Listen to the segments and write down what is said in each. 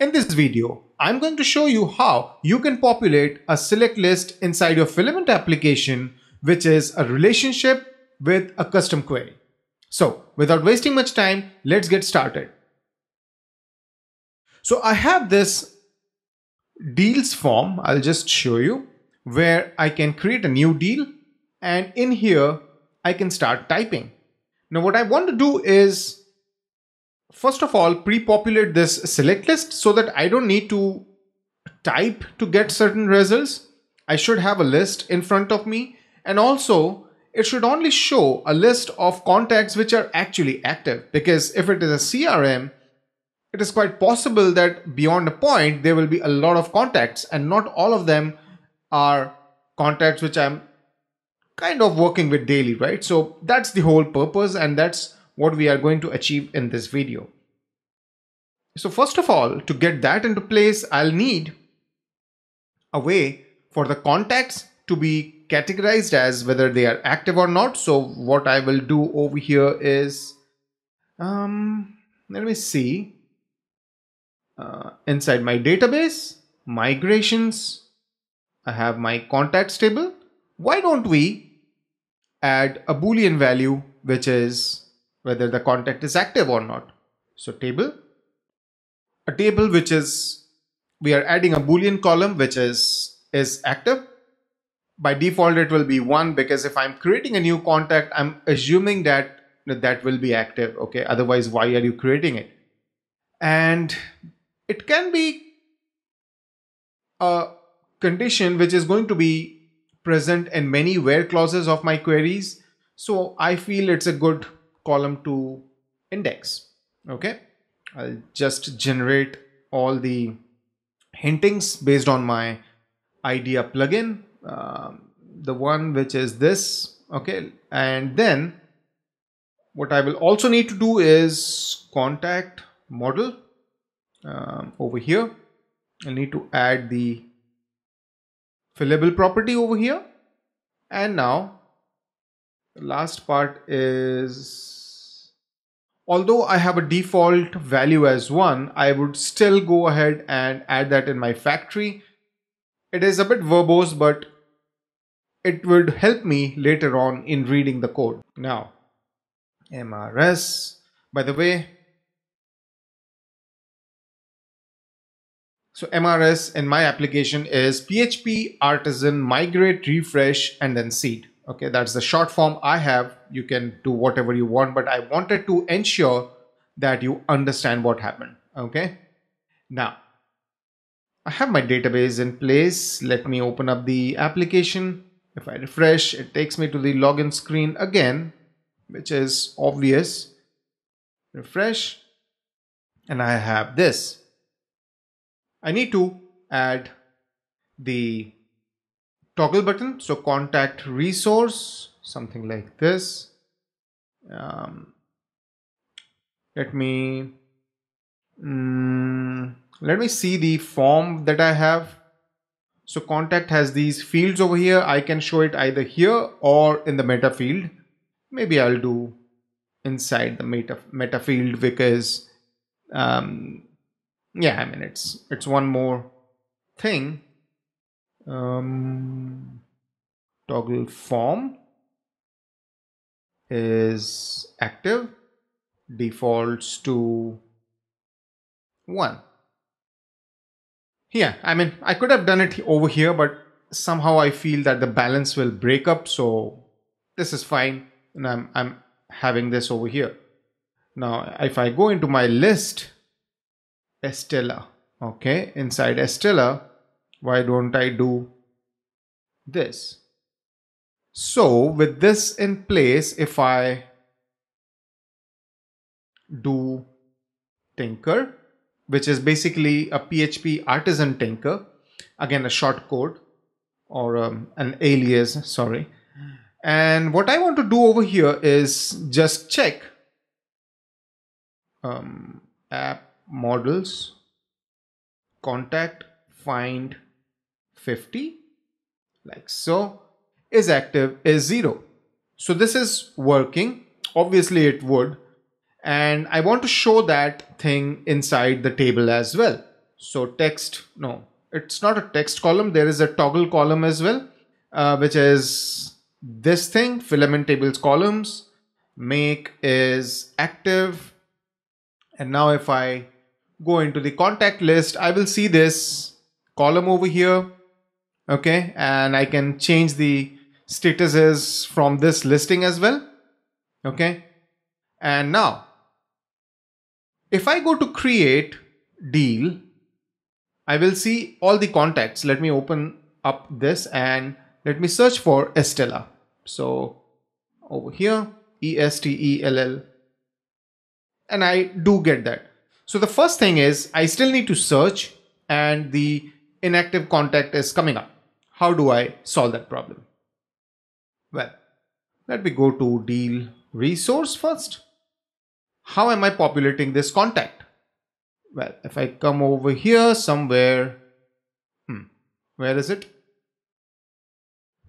In this video, I'm going to show you how you can populate a select list inside your Filament application, which is a relationship with a custom query. So without wasting much time, let's get started. So I have this deals form, I'll just show you, where I can create a new deal, and in here I can start typing. Now what I want to do is, first of all, pre-populate this select list so that I don't need to type to get certain results. I should have a list in front of me, and also it should only show a list of contacts which are actually active, because if it is a CRM, it is quite possible that beyond a point there will be a lot of contacts, and not all of them are contacts which I'm kind of working with daily, right? So that's the whole purpose, and that's what we are going to achieve in this video. So first of all, to get that into place, I'll need a way for the contacts to be categorized as whether they are active or not. So what I will do over here is, let me see, inside my database, migrations, I have my contacts table. Why don't we add a Boolean value, which is whether the contact is active or not. So table, a table which is, we are adding a Boolean column which is active. By default it will be 1, because if I'm creating a new contact, I'm assuming that that will be active, okay? Otherwise, why are you creating it? And it can be a condition which is going to be present in many where clauses of my queries. So I feel it's a good column to index. Okay, I'll just generate all the hintings based on my idea plugin, the one which is this. Okay, and then what I will also need to do is contact model. Over here I need to add the fillable property over here, and now the last part is, although I have a default value as 1, I would still go ahead and add that in my factory. It is a bit verbose, but it would help me later on in reading the code. Now, MRS, by the way, so MRS in my application is PHP Artisan migrate, refresh, and then seed. Okay, that's the short form I have. You can do whatever you want, but I wanted to ensure that you understand what happened. Okay, now I have my database in place. Let me open up the application. If I refresh, it takes me to the login screen again, which is obvious. Refresh, and I have this. I need to add the toggle button, so contact resource, something like this. Let me see the form that I have. So contact has these fields over here. I can show it either here or in the meta field. Maybe I'll do inside the meta field, because yeah, I mean it's one more thing. Toggle form is active, defaults to 1. Yeah, I mean, I could have done it over here, but somehow I feel that the balance will break up. So this is fine. And I'm having this over here. Now, if I go into my list, Estella, okay, inside Estella, why don't I do this? So with this in place, if I do Tinker, which is basically a PHP Artisan Tinker, again a short code or an alias, sorry. And what I want to do over here is just check app models, contact, find 50, like so, is active is 0. So this is working, obviously it would, and I want to show that thing inside the table as well. So text, no, it's not a text column. There is a toggle column as well, which is this thing, filament tables columns, make is active. And now if I go into the contact list, I will see this column over here. Okay, and I can change the statuses from this listing as well. Okay, and now if I go to create deal, I will see all the contacts. Let me open up this and let me search for Estella. So over here, E-S-T-E-L-L, and I do get that. So the first thing is I still need to search and the inactive contact is coming up. How do I solve that problem? Well, let me go to deal resource first. How am I populating this contact? Well, if I come over here somewhere, where is it?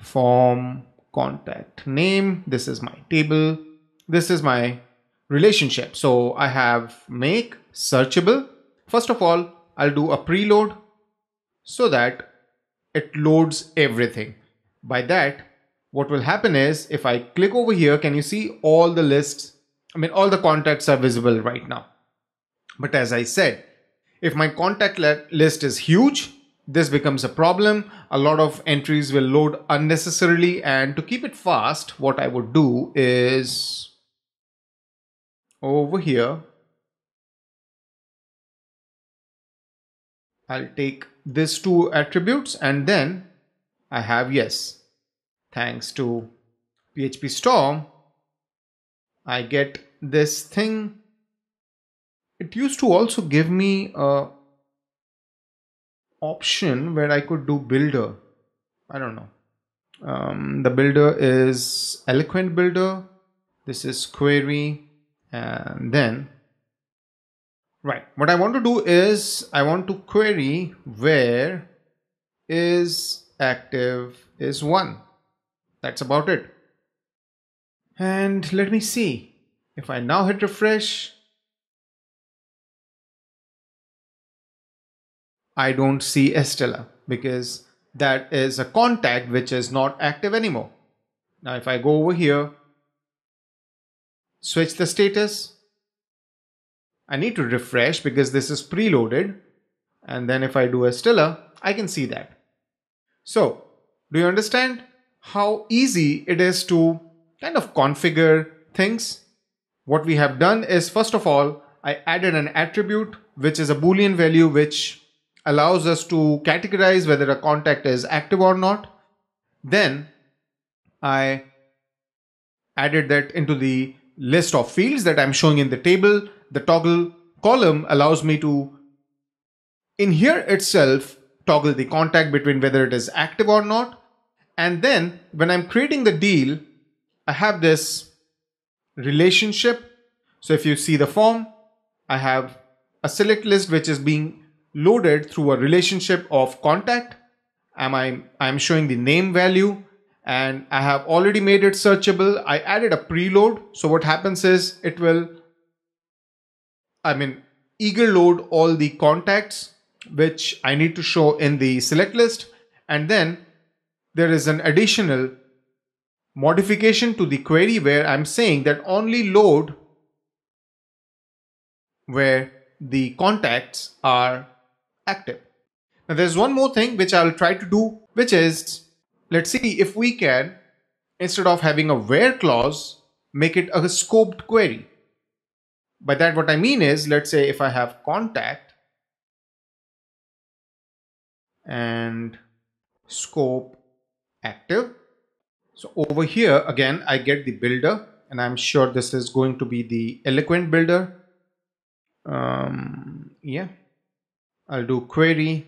Form contact name. This is my table. This is my relationship. So I have make searchable. First of all, I'll do a preload so that it loads everything. By that, what will happen is if I click over here, can you see all the lists? I mean, all the contacts are visible right now. But as I said, if my contact list is huge, this becomes a problem. A lot of entries will load unnecessarily, and to keep it fast, what I would do is over here, I'll take these two attributes and then I have yes. Thanks to PHP Storm, I get this thing. It used to also give me a option where I could do builder. I don't know. The builder is Eloquent builder. This is query, and then right. What I want to do is I want to query where is active is 1. That's about it. And let me see if I now hit refresh. I don't see Estella because that is a contact which is not active anymore. Now if I go over here, switch the status, I need to refresh because this is preloaded, and then if I do Estella, I can see that. So do you understand how easy it is to kind of configure things? What we have done is, first of all, I added an attribute which is a Boolean value which allows us to categorize whether a contact is active or not. Then I added that into the list of fields that I'm showing in the table. The toggle column allows me to, in here itself, toggle the contact between whether it is active or not. And then when I'm creating the deal, I have this relationship. So if you see the form, I have a select list which is being loaded through a relationship of contact. I'm showing the name value, and I have already made it searchable. I added a preload. So what happens is it will, eager load all the contacts which I need to show in the select list. And then there is an additional modification to the query where I'm saying that only load where the contacts are active. Now there's one more thing which I'll try to do, which is, let's see if we can, instead of having a where clause, make it a scoped query. By that, what I mean is, let's say if I have contact and scope active. So over here, again, I get the builder, and I'm sure this is going to be the Eloquent builder. Yeah, I'll do query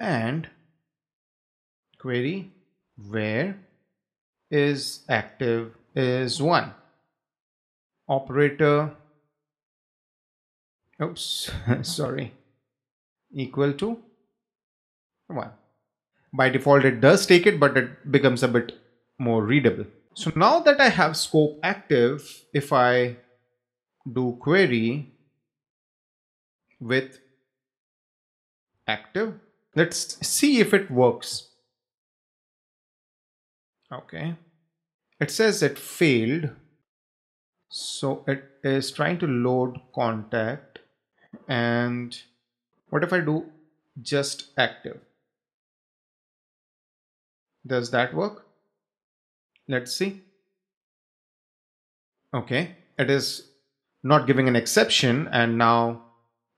and query where is active is 1. Operator, oops, sorry, equal to 1. By default, it does take it, but it becomes a bit more readable. So now that I have scope active, if I do query with active. Let's see if it works. Okay. It says it failed. So it is trying to load contact. And what if I do just active? Does that work? Let's see. Okay. It is not giving an exception. And now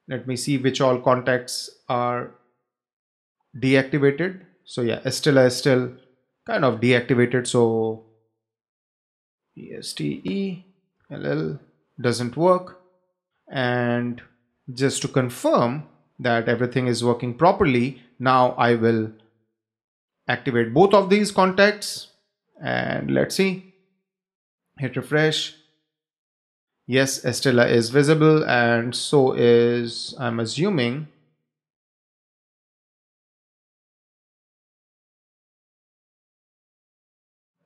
let me see which all contacts are deactivated. So yeah, Estella is still kind of deactivated. So ESTELL doesn't work. And just to confirm that everything is working properly, now I will activate both of these contacts and let's see. Hit refresh. Yes, Estella is visible and so is, I'm assuming,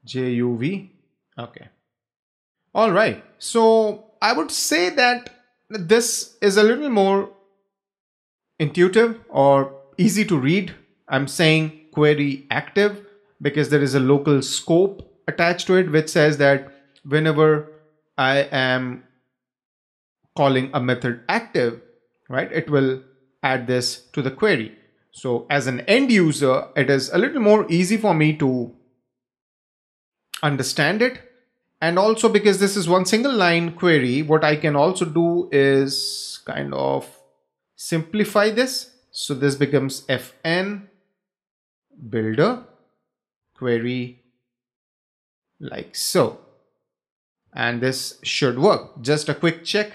JUV. Okay. All right. So I would say that this is a little more intuitive or easy to read. I'm saying query active because there is a local scope attached to it, which says that whenever I am calling a method active, right, it will add this to the query. So as an end user, it is a little more easy for me to understand it. And also because this is one single line query, what I can also do is kind of simplify this. So this becomes FN builder query like so. And this should work. Just a quick check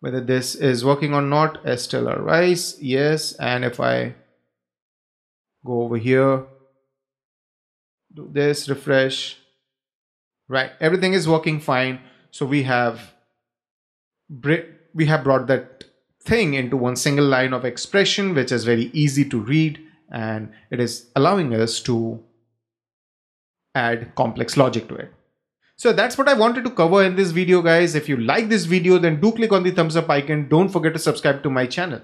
whether this is working or not. Estella Rice, yes. And if I go over here, do this, refresh. Right, everything is working fine. So we have brought that thing into one single line of expression, which is very easy to read, and it is allowing us to add complex logic to it. So that's what I wanted to cover in this video, guys. If you like this video, then do click on the thumbs up icon. Don't forget to subscribe to my channel.